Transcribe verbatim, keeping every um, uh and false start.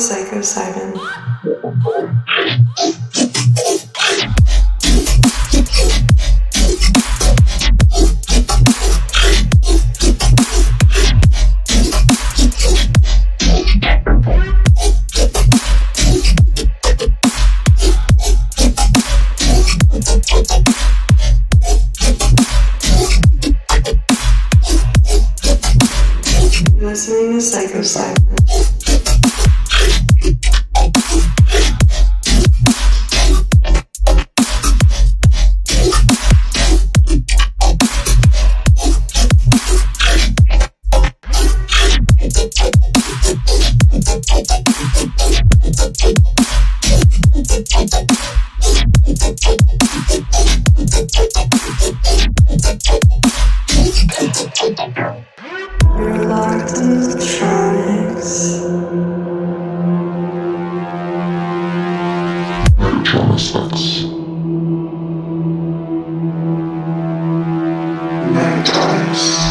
Psycho Simon. Listening to Psycho Simon. Night Times.